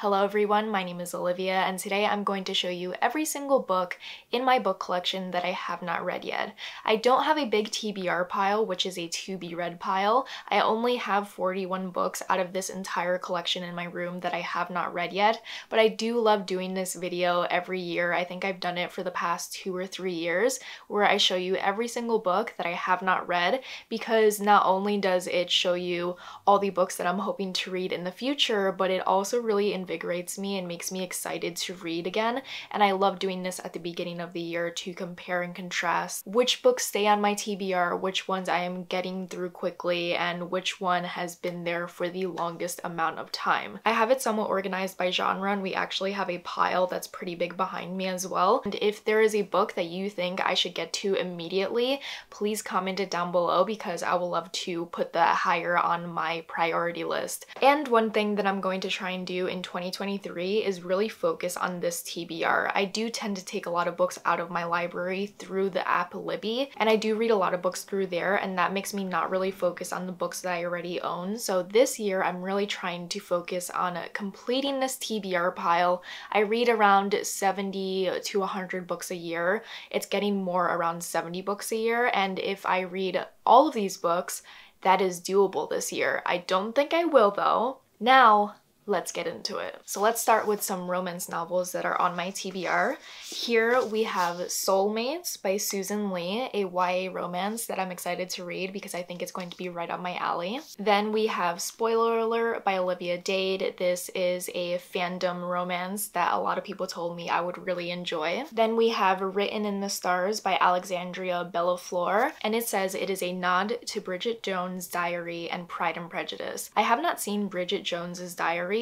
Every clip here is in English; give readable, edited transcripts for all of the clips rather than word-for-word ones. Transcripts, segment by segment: Hello everyone, my name is Olivia, and today I'm going to show you every single book in my book collection that I have not read yet. I don't have a big TBR pile, which is a to-be-read pile. I only have 41 books out of this entire collection in my room that I have not read yet, but I do love doing this video every year. I think I've done it for the past 2 or 3 years, where I show you every single book that I have not read, because not only does it show you all the books that I'm hoping to read in the future, but it also really invigorates me and makes me excited to read again. And I love doing this at the beginning of the year to compare and contrast which books stay on my TBR, which ones I am getting through quickly, and which one has been there for the longest amount of time. I have it somewhat organized by genre, and we actually have a pile that's pretty big behind me as well. And if there is a book that you think I should get to immediately, please comment it down below, because I will love to put that higher on my priority list. And one thing that I'm going to try and do in 2023 is really focus on this TBR. I do tend to take a lot of books out of my library through the app Libby, and I do read a lot of books through there, and that makes me not really focus on the books that I already own. So this year I'm really trying to focus on completing this TBR pile. I read around 70 to 100 books a year. It's getting more around 70 books a year, and if I read all of these books, that is doable this year. I don't think I will though. Now, let's get into it. So let's start with some romance novels that are on my TBR. Here we have Soulmates by Susan Lee, a YA romance that I'm excited to read because I think it's going to be right up my alley. Then we have Spoiler Alert by Olivia Dade. This is a fandom romance that a lot of people told me I would really enjoy. Then we have Written in the Stars by Alexandria Belleflore, and it says it is a nod to Bridget Jones's Diary and Pride and Prejudice. I have not seen Bridget Jones's Diary.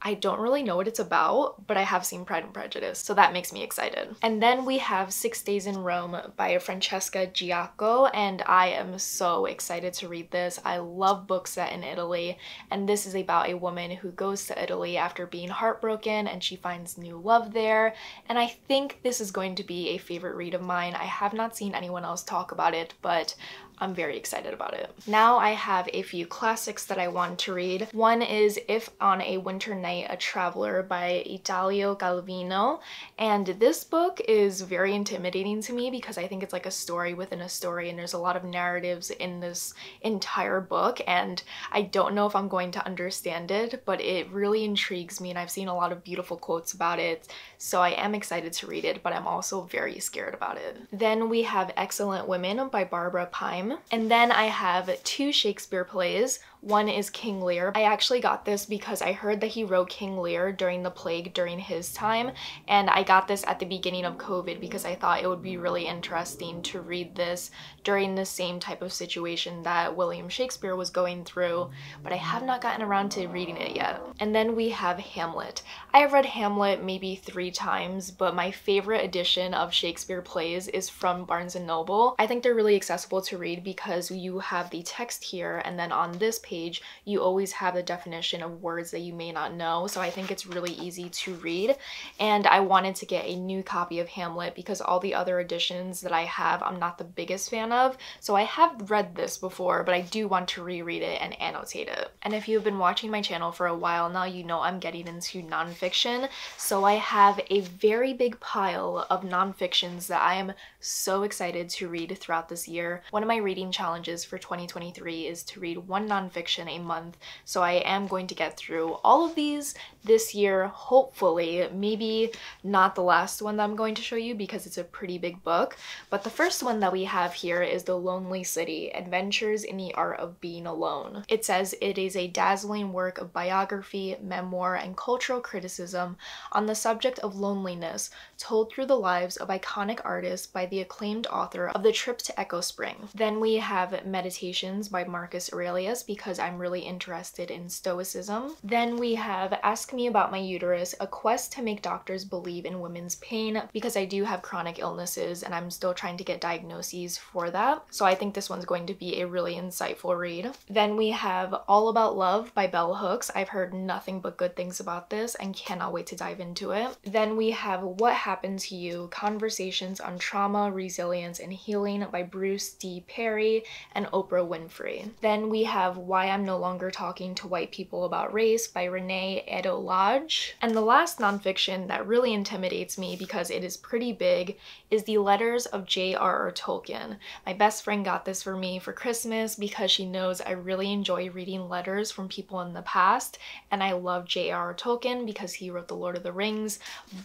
I don't really know what it's about, but I have seen Pride and Prejudice, so that makes me excited. And then we have 6 Days in Rome by Francesca Giacco, and I am so excited to read this. I love books set in Italy, and this is about a woman who goes to Italy after being heartbroken, and she finds new love there, and I think this is going to be a favorite read of mine. I have not seen anyone else talk about it, but I'm very excited about it. Now I have a few classics that I want to read. One is If on a Winter Night, a Traveler by Italo Calvino, and this book is very intimidating to me because I think it's like a story within a story, and there's a lot of narratives in this entire book, and I don't know if I'm going to understand it, but it really intrigues me, and I've seen a lot of beautiful quotes about it, so I am excited to read it, but I'm also very scared about it. Then we have Excellent Women by Barbara Pym. And then I have 2 Shakespeare plays. One is King Lear. I actually got this because I heard that he wrote King Lear during the plague during his time, and I got this at the beginning of COVID because I thought it would be really interesting to read this during the same type of situation that William Shakespeare was going through, but I have not gotten around to reading it yet. And then we have Hamlet. I have read Hamlet maybe 3 times, but my favorite edition of Shakespeare plays is from Barnes & Noble. I think they're really accessible to read because you have the text here, and then on this page you always have the definition of words that you may not know, so I think it's really easy to read. And I wanted to get a new copy of Hamlet because all the other editions that I have I'm not the biggest fan of, so I have read this before, but I do want to reread it and annotate it. And if you've been watching my channel for a while now, you know I'm getting into nonfiction, so I have a very big pile of nonfictions that I am so excited to read throughout this year. One of my reading challenges for 2023 is to read 1 nonfiction a month, so I am going to get through all of these this year, hopefully. Maybe not the last one that I'm going to show you because it's a pretty big book, but the first one that we have here is The Lonely City: Adventures in the Art of Being Alone. It says it is a dazzling work of biography, memoir, and cultural criticism on the subject of loneliness, told through the lives of iconic artists by the acclaimed author of The Trip to Echo Spring. Then we have Meditations by Marcus Aurelius, because I'm really interested in Stoicism. Then we have Ask Me About My Uterus, a quest to make doctors believe in women's pain, because I do have chronic illnesses and I'm still trying to get diagnoses for that, so I think this one's going to be a really insightful read. Then we have All About Love by Bell Hooks. I've heard nothing but good things about this and cannot wait to dive into it. Then we have What Happened to You: Conversations on Trauma, Resilience, and Healing by Bruce D. Perry and Oprah Winfrey. Then we have Why Why I'm No Longer Talking to White People About Race by Renee Eddo-Lodge. And the last nonfiction that really intimidates me because it is pretty big is The Letters of J.R.R. Tolkien. My best friend got this for me for Christmas because she knows I really enjoy reading letters from people in the past, and I love J.R.R. Tolkien because he wrote The Lord of the Rings,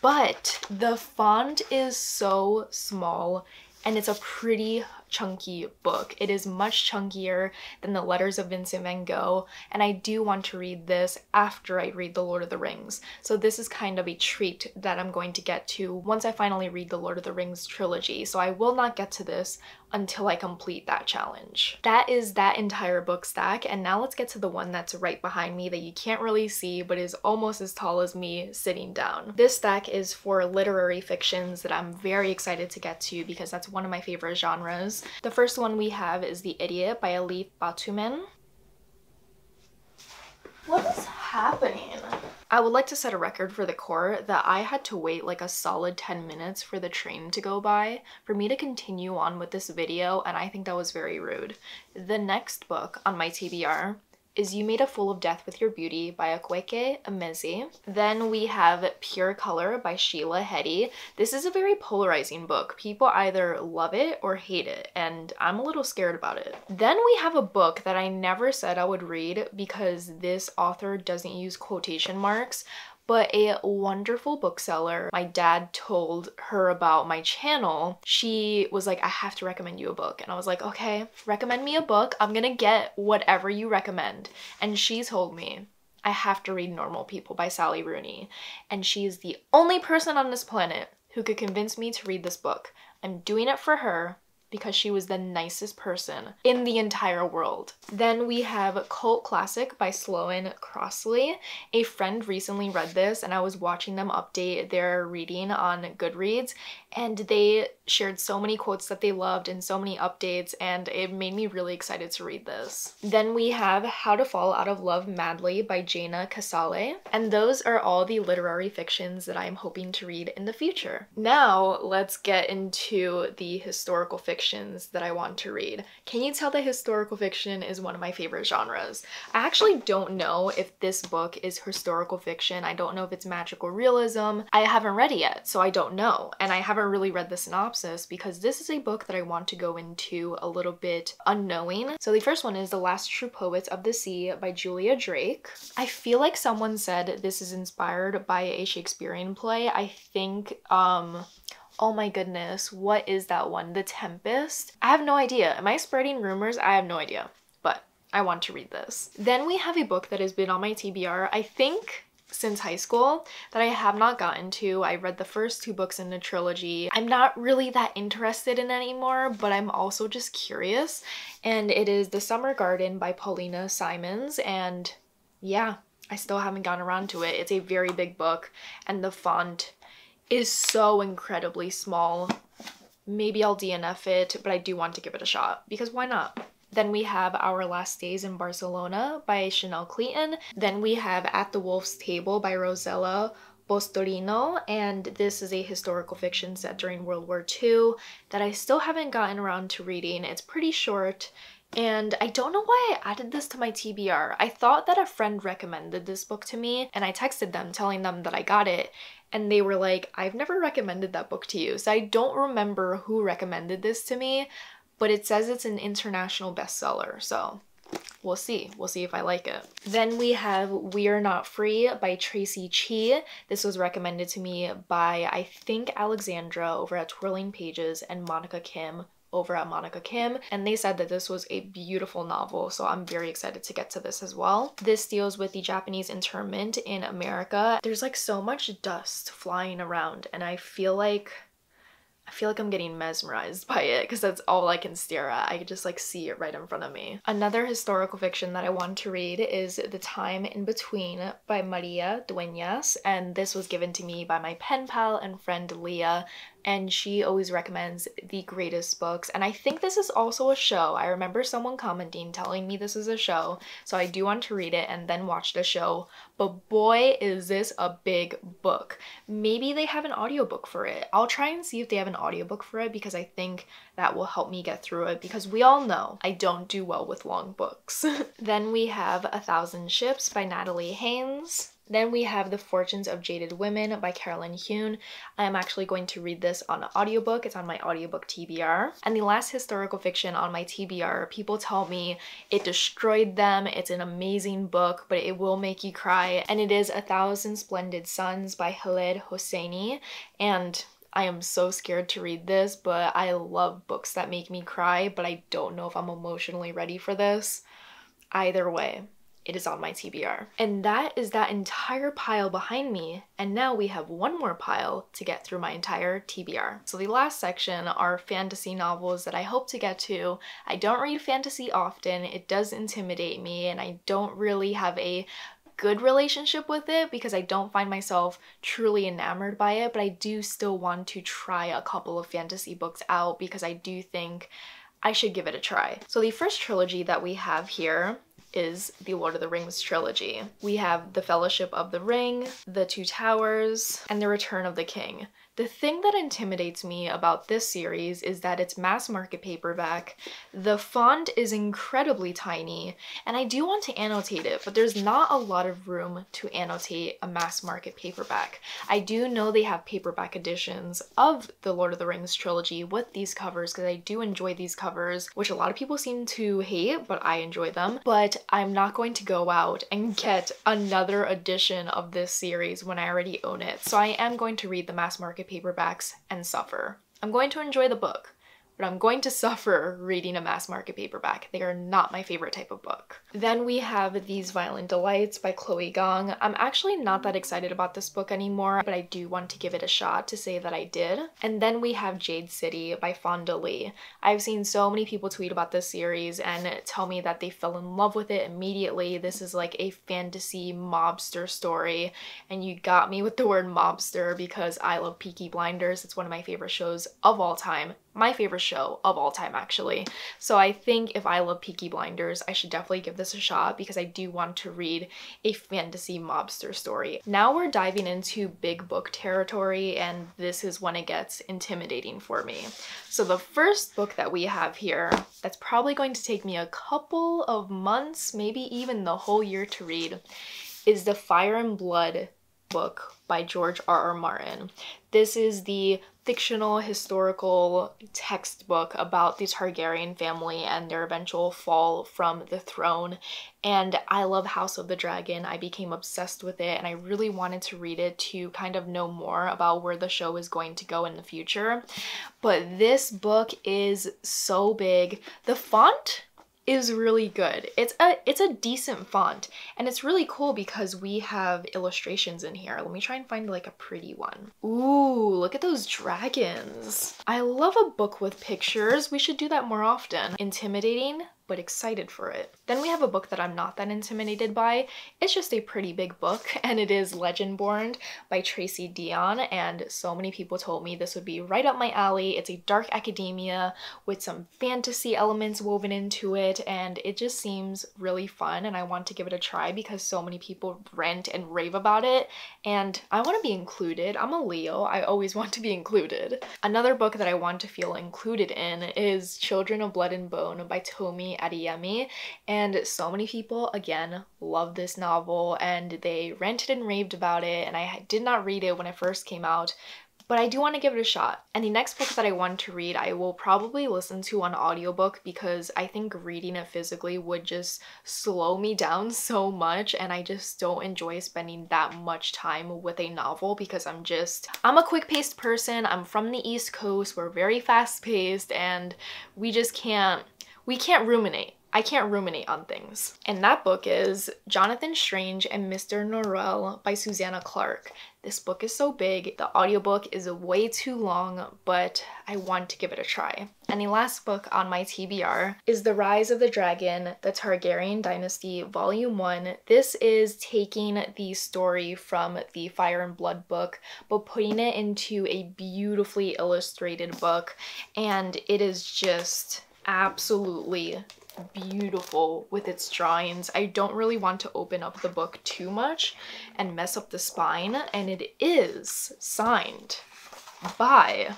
but the font is so small and it's a pretty chunky book. It is much chunkier than The Letters of Vincent van Gogh, and I do want to read this after I read The Lord of the Rings. So this is kind of a treat that I'm going to get to once I finally read the Lord of the Rings trilogy. So I will not get to this until I complete that challenge. That is that entire book stack, and now let's get to the one that's right behind me that you can't really see but is almost as tall as me sitting down. This stack is for literary fictions that I'm very excited to get to because that's one of my favorite genres. The first one we have is The Idiot by Elif Batuman. What is happening? I would like to set a record for the court that I had to wait like a solid 10 minutes for the train to go by for me to continue on with this video, and I think that was very rude. The next book on my TBR is You Made a Fool of Death with Your Beauty by Akwaeke Emezi. Then we have Pure Color by Sheila Heti. This is a very polarizing book. People either love it or hate it, and I'm a little scared about it. Then we have a book that I never said I would read because this author doesn't use quotation marks, but a wonderful bookseller, my dad told her about my channel. She was like, I have to recommend you a book. And I was like, okay, recommend me a book. I'm gonna get whatever you recommend. And she told me, I have to read Normal People by Sally Rooney. And she is the only person on this planet who could convince me to read this book. I'm doing it for her, because she was the nicest person in the entire world. Then we have Cult Classic by Sloane Crosley. A friend recently read this, and I was watching them update their reading on Goodreads, and they shared so many quotes that they loved and so many updates, and it made me really excited to read this. Then we have How to Fall Out of Love Madly by Jaina Casale, and those are all the literary fictions that I'm hoping to read in the future. Now let's get into the historical fictions that I want to read. Can you tell that historical fiction is one of my favorite genres? I actually don't know if this book is historical fiction. I don't know if it's magical realism. I haven't read it yet, so I don't know, and I haven't really read the synopsis because this is a book that I want to go into a little bit unknowing. So the first one is The Last True Poets of the Sea by Julia Drake. I feel like someone said this is inspired by a Shakespearean play. I think, oh my goodness, what is that one? The Tempest? I have no idea. Am I spreading rumors? I have no idea, but I want to read this. Then we have a book that has been on my TBR, I think, since high school that I have not gotten to. I read the first two books in the trilogy. I'm not really that interested in it anymore, but I'm also just curious. And it is The Summer Garden by Paulina Simons, and yeah, I still haven't gotten around to it. It's a very big book, and the font is so incredibly small. Maybe I'll DNF it, but I do want to give it a shot because why not? Then we have Our Last Days in Barcelona by Chanel Cleeton. Then we have At the Wolf's Table by Rosella Bostorino, and this is a historical fiction set during World War II that I still haven't gotten around to reading. It's pretty short, and I don't know why I added this to my TBR. I thought that a friend recommended this book to me, and I texted them telling them that I got it, and they were like, I've never recommended that book to you. So I don't remember who recommended this to me, but it says it's an international bestseller, so we'll see. We'll see if I like it. Then we have We're Not Free by Tracy Chi. This was recommended to me by, I think, Alexandra over at Twirling Pages and Monica Kim over at Monica Kim, and they said that this was a beautiful novel, so I'm very excited to get to this as well. This deals with the Japanese internment in America. There's like so much dust flying around, and I feel like I'm getting mesmerized by it because that's all I can stare at. I just like see it right in front of me. Another historical fiction that I want to read is The Time in Between by Maria Dueñas, and this was given to me by my pen pal and friend Leah, and she always recommends the greatest books. And I think this is also a show. I remember someone commenting telling me this is a show, so I do want to read it and then watch the show. But boy, is this a big book. Maybe they have an audiobook for it. I'll try and see if they have an audiobook for it, because I think that will help me get through it, because we all know I don't do well with long books. Then we have A Thousand Ships by Natalie Haynes. Then we have The Fortunes of Jaded Women by Carolyn Hune. I am actually going to read this on an audiobook. It's on my audiobook TBR. And the last historical fiction on my TBR, people tell me it destroyed them. It's an amazing book, but it will make you cry. And it is A Thousand Splendid Sons by Khaled Hosseini. And I am so scared to read this, but I love books that make me cry, but I don't know if I'm emotionally ready for this. Either way, it is on my TBR. And that is that entire pile behind me. And now we have one more pile to get through my entire TBR. So the last section are fantasy novels that I hope to get to. I don't read fantasy often. It does intimidate me, and I don't really have a good relationship with it because I don't find myself truly enamored by it, but I do still want to try a couple of fantasy books out because I do think I should give it a try. So the first trilogy that we have here is the Lord of the Rings trilogy. We have The Fellowship of the Ring, The Two Towers, and The Return of the King. The thing that intimidates me about this series is that it's mass market paperback, the font is incredibly tiny, and I do want to annotate it, but there's not a lot of room to annotate a mass market paperback. I do know they have paperback editions of the Lord of the Rings trilogy with these covers, because I do enjoy these covers, which a lot of people seem to hate, but I enjoy them. But I'm not going to go out and get another edition of this series when I already own it, so I am going to read the mass market paperbacks and suffer. I'm going to enjoy the book, but I'm going to suffer reading a mass market paperback. They are not my favorite type of book. Then we have These Violent Delights by Chloe Gong. I'm actually not that excited about this book anymore, but I do want to give it a shot to say that I did. And then we have Jade City by Fonda Lee. I've seen so many people tweet about this series and tell me that they fell in love with it immediately. This is like a fantasy mobster story, and you got me with the word mobster because I love Peaky Blinders. It's one of my favorite shows of all time. My favorite show of all time, actually. So I think if I love Peaky Blinders, I should definitely give this a shot because I do want to read a fantasy mobster story. Now we're diving into big book territory, and this is when it gets intimidating for me. So the first book that we have here, that's probably going to take me a couple of months, maybe even the whole year to read, is the Fire and Blood book by George R.R. Martin. This is the fictional historical textbook about the Targaryen family and their eventual fall from the throne. And I love House of the Dragon. I became obsessed with it, and I really wanted to read it to kind of know more about where the show is going to go in the future. But this book is so big. The font is really good. It's a decent font, and it's really cool because we have illustrations in here. Let me try and find like a pretty one. Ooh, look at those dragons. I love a book with pictures. We should do that more often. Intimidating, but excited for it. Then we have a book that I'm not that intimidated by. It's just a pretty big book, and it is Legendborn by Tracy Dion, and so many people told me this would be right up my alley. It's a dark academia with some fantasy elements woven into it, and it just seems really fun, and I want to give it a try because so many people rant and rave about it, and I want to be included. I'm a Leo. I always want to be included. Another book that I want to feel included in is Children of Blood and Bone by Tomi Adeyemi, and so many people again love this novel and they ranted and raved about it, and I did not read it when it first came out, but I do want to give it a shot. And the next book that I want to read, I will probably listen to on audiobook because I think reading it physically would just slow me down so much, and I just don't enjoy spending that much time with a novel because I'm a quick-paced person. I'm from the East Coast. We're very fast-paced, and we can't ruminate. I can't ruminate on things. And that book is Jonathan Strange and Mr. Norrell by Susanna Clark. This book is so big, the audiobook is way too long, but I want to give it a try. And the last book on my TBR is The Rise of the Dragon, The Targaryen Dynasty, Volume 1. This is taking the story from the Fire and Blood book, but putting it into a beautifully illustrated book, and it is just absolutely beautiful with its drawings. I don't really want to open up the book too much and mess up the spine, and it is signed by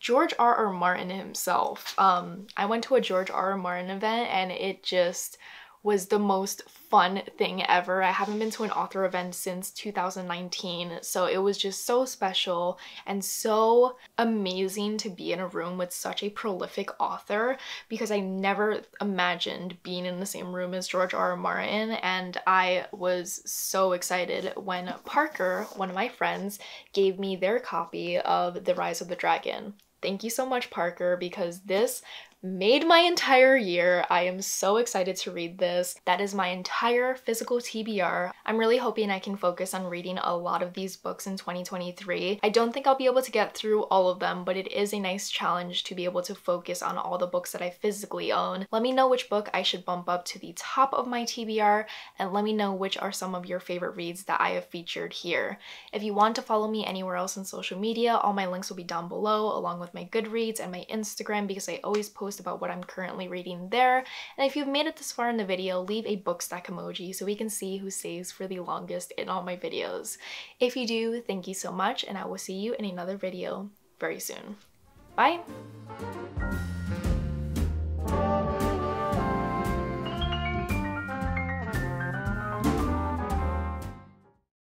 George R.R. Martin himself. I went to a George R.R. Martin event and it just was the most fun thing ever. I haven't been to an author event since 2019, so it was just so special and so amazing to be in a room with such a prolific author, because I never imagined being in the same room as George R.R. Martin, and I was so excited when Parker, one of my friends, gave me their copy of The Rise of the Dragon. Thank you so much, Parker, because this made my entire year. I am so excited to read this. That is my entire physical TBR. I'm really hoping I can focus on reading a lot of these books in 2023. I don't think I'll be able to get through all of them, but it is a nice challenge to be able to focus on all the books that I physically own. Let me know which book I should bump up to the top of my TBR, and let me know which are some of your favorite reads that I have featured here. If you want to follow me anywhere else on social media, all my links will be down below, along with my Goodreads and my Instagram, because I always post about what I'm currently reading there. And if you've made it this far in the video, leave a book stack emoji so we can see who stays for the longest in all my videos. If you do, thank you so much, and I will see you in another video very soon. Bye!